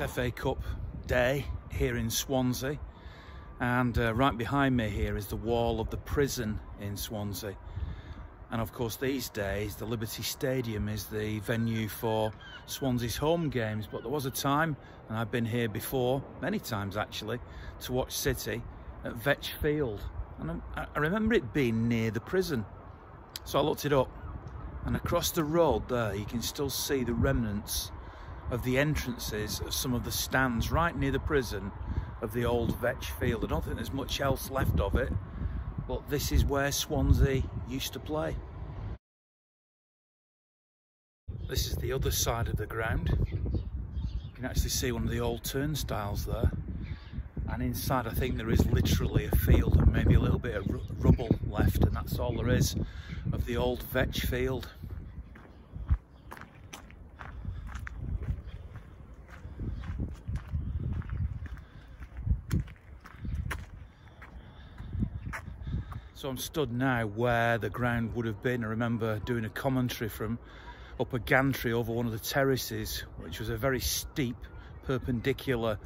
It's FA Cup day here in Swansea, and right behind me here is the wall of the prison in Swansea. And of course these days the Liberty Stadium is the venue for Swansea's home games, but there was a time, and I've been here before, many times actually, to watch City at Vetch Field. And I remember it being near the prison. So I looked it up, and across the road there you can still see the remnants of the entrances of some of the stands right near the prison of the old Vetch Field. I don't think there's much else left of it, but this is where Swansea used to play. This is the other side of the ground. You can actually see one of the old turnstiles there. And inside, I think there is literally a field and maybe a little bit of rubble left, and that's all there is of the old Vetch Field. So I'm stood now where the ground would have been. I remember doing a commentary from up a gantry over one of the terraces, which was a very steep perpendicular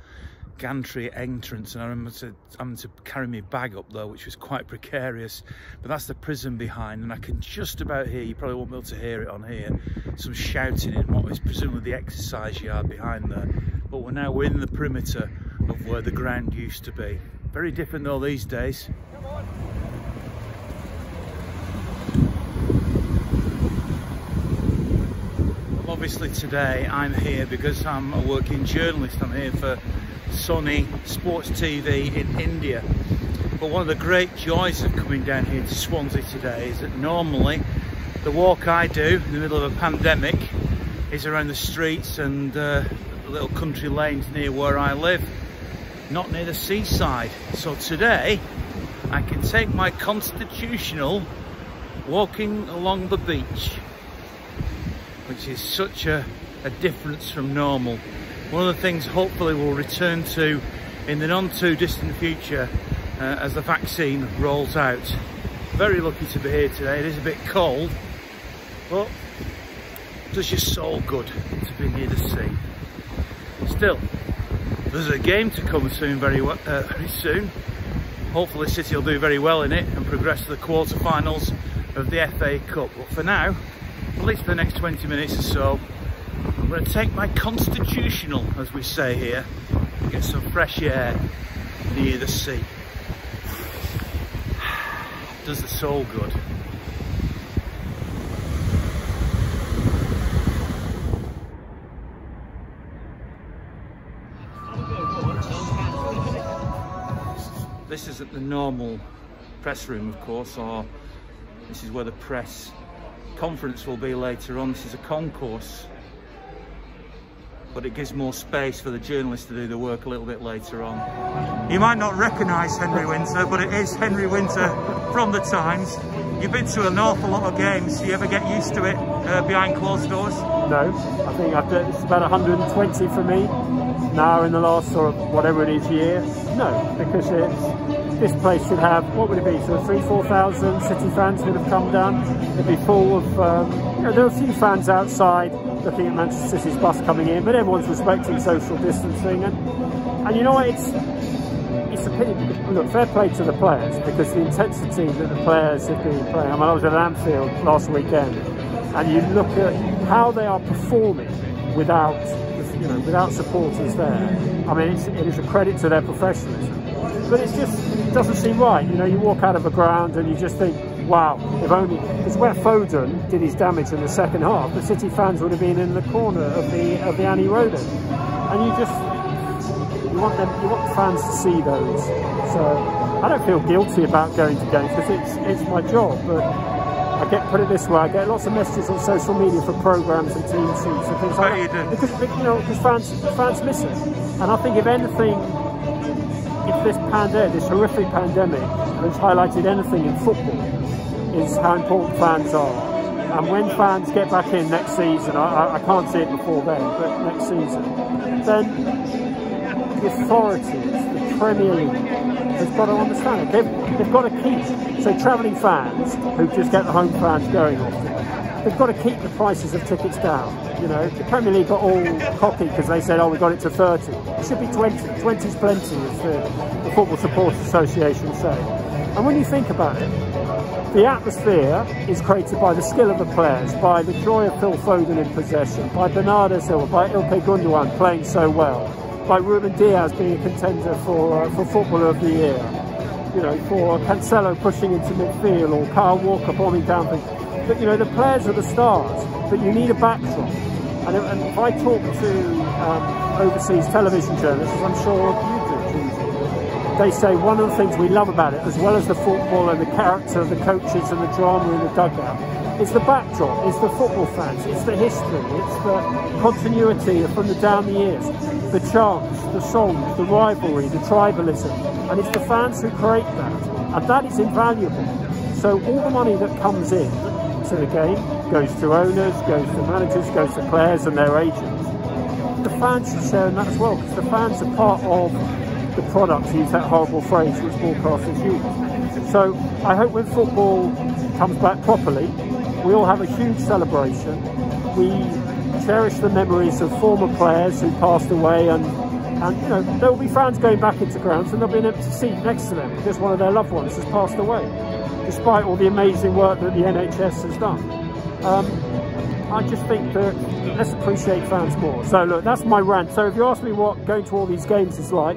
gantry entrance, and I remember having to carry my bag up there, which was quite precarious. But that's the prison behind, and I can just about hear, you probably won't be able to hear it on here, some shouting in what is presumably the exercise yard behind there. But we're now in the perimeter of where the ground used to be. Very different though these days. Come on. Obviously today I'm here because I'm a working journalist. I'm here for Sony Sports TV in India. But one of the great joys of coming down here to Swansea today is that normally the walk I do in the middle of a pandemic is around the streets and the little country lanes near where I live, not near the seaside. So today I can take my constitutional walking along the beach, which is such a difference from normal. One of the things hopefully we'll return to in the non too distant future as the vaccine rolls out. Very lucky to be here today. It is a bit cold, but it does your soul good to be near the sea. Still, there's a game to come soon, very soon. Hopefully City will do very well in it and progress to the quarter-finals of the FA Cup. But for now, at least for the next 20 minutes or so, I'm going to take my constitutional, as we say here, and get some fresh air near the sea. Does the soul good. This isn't the normal press room, of course, or this is where the press conference will be later on. This is a concourse, but it gives more space for the journalists to do the work a little bit later on. You might not recognise Henry Winter, but it is Henry Winter from The Times. You've been to an awful lot of games. Do you ever get used to it behind closed doors? No, I think I've done, it's about 120 for me now in the last sort of whatever it is year. No, because it's, this place should have, what would it be, so 3,000 to 4,000 City fans would have come down. It'd be full of, you know, there were a few fans outside looking at Manchester City's bus coming in, but everyone's respecting social distancing. And you know what, it's a pity. Look, fair play to the players, because the intensity that the players have been playing. I mean, I was at Anfield last weekend, and you look at how they are performing without, you know, without supporters there. I mean, it is a credit to their professionalism. But it's just, it doesn't seem right. You know, you walk out of a ground and you just think, wow, if only, it's where Foden did his damage in the second half. The City fans would have been in the corner of the Annie Roden, and you just, you want the fans to see those. So I don't feel guilty about going to games because it's my job. But I get, put it this way, I get lots of messages on social media for programmes and team sheets and things like that. Because, you know, because fans miss it, and I think if anything, if this pandemic, this horrific pandemic, has highlighted anything in football, is how important fans are. And when fans get back in next season, I can't see it before then, but next season, then the authorities, the Premier League, has got to understand it. They've got to keep, so travelling fans who just get the home fans going off. they've got to keep the prices of tickets down. You know, the Premier League got all cocky because they said, oh, we got it to 30. It should be 20. 20's plenty, as the Football Supporters Association say. And when you think about it, the atmosphere is created by the skill of the players, by the joy of Phil Foden in possession, by Bernardo Silva, by Ilkay Gundogan playing so well, by Ruben Diaz being a contender for Footballer of the Year, you know, for Cancelo pushing into midfield, or Kyle Walker bombing down things. But, you know, the players are the stars, but you need a backdrop. And if I talk to overseas television journalists, as I'm sure you do, they say one of the things we love about it, as well as the football and the character of the coaches and the drama in the dugout, is the backdrop, it's the football fans, it's the history, it's the continuity from the down the years, the chants, the songs, the rivalry, the tribalism. And it's the fans who create that, and that is invaluable. So all the money that comes in to the game goes to owners, goes to managers, goes to players and their agents. The fans should share in that as well, because the fans are part of the product, to use that horrible phrase which broadcasters use. So I hope when football comes back properly, we all have a huge celebration. We cherish the memories of former players who passed away, and you know, there will be fans going back into grounds and there'll be an empty seat next to them because one of their loved ones has passed away, despite all the amazing work that the NHS has done. I just think that let's appreciate fans more. So look, that's my rant. So if you ask me what going to all these games is like,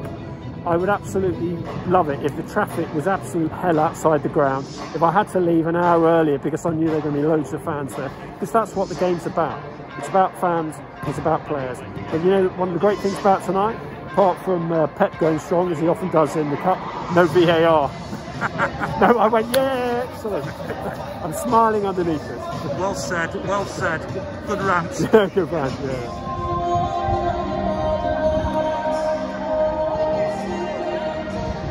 I would absolutely love it if the traffic was absolute hell outside the ground, if I had to leave an hour earlier because I knew there were going to be loads of fans there, because that's what the game's about. It's about fans, it's about players. And you know, one of the great things about tonight, apart from Pep going strong, as he often does in the Cup, no VAR. No, I went, yeah, excellent. I'm smiling underneath it. Well said, well said. Good rant. Good rant, yeah.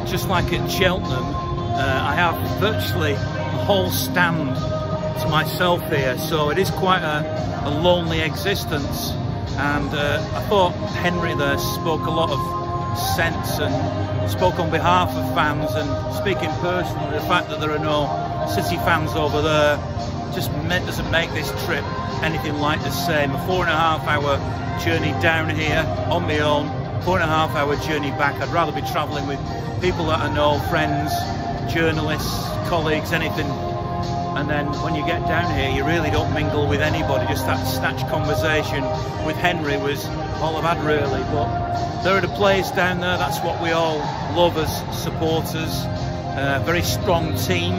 Just like at Cheltenham, I have virtually the whole stand to myself here, so it is quite a lonely existence. And I thought Henry there spoke a lot of sense and spoke on behalf of fans, and speaking personally, the fact that there are no City fans over there just doesn't make this trip anything like the same. A 4.5 hour journey down here on my own, 4.5 hour journey back. I'd rather be travelling with people that I know, friends, journalists, colleagues, anything. And then when you get down here, you really don't mingle with anybody. Just that snatch conversation with Henry was all I've had really. But they're at a place down there, that's what we all love as supporters. Very strong team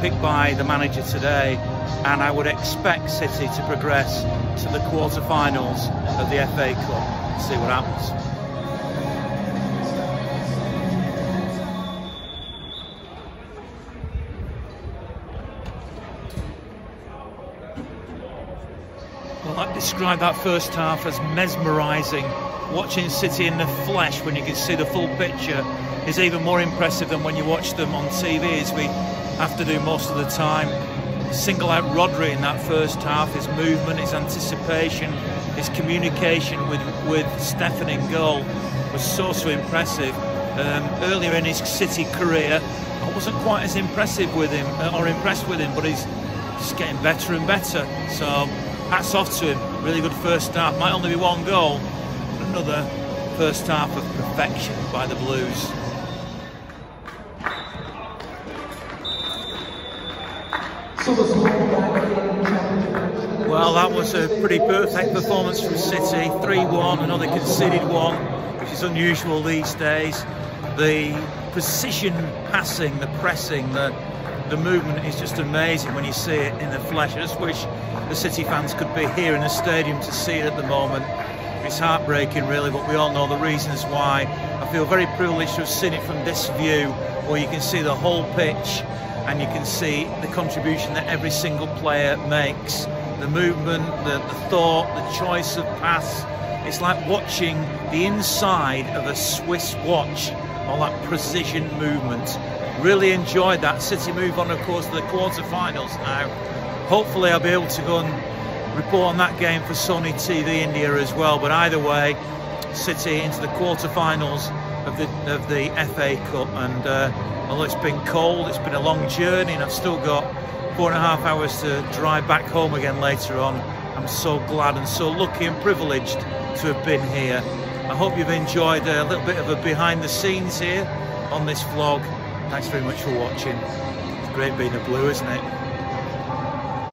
picked by the manager today, and I would expect City to progress to the quarter-finals of the FA Cup. See what happens. Describe that first half as mesmerising. Watching City in the flesh when you can see the full picture is even more impressive than when you watch them on TV, as we have to do most of the time. Single out Rodri in that first half, his movement, his anticipation, his communication with Stefan in goal was so impressive. Earlier in his City career, I wasn't quite as impressive with him, or impressed with him, but he's just getting better and better. So hats off to him. Really good first half. Might only be one goal, but another first half of perfection by the Blues. Well, that was a pretty perfect performance from City. 3-1, another conceded one, which is unusual these days. The precision passing, the pressing, the movement is just amazing when you see it in the flesh. I just wish the City fans could be here in the stadium to see it at the moment. It's heartbreaking really, but we all know the reasons why. I feel very privileged to have seen it from this view, where you can see the whole pitch and you can see the contribution that every single player makes. The movement, the thought, the choice of pass. It's like watching the inside of a Swiss watch, all that precision movement. Really enjoyed that. City move on, of course, to the quarter-finals now. Hopefully I'll be able to go and report on that game for Sony TV India as well. But either way, City into the quarter-finals of the FA Cup. And although it's been cold, it's been a long journey, and I've still got 4.5 hours to drive back home again later on. I'm so glad and so lucky and privileged to have been here. I hope you've enjoyed a little bit of a behind the scenes here on this vlog. Thanks very much for watching. It's great being a Blue, isn't it?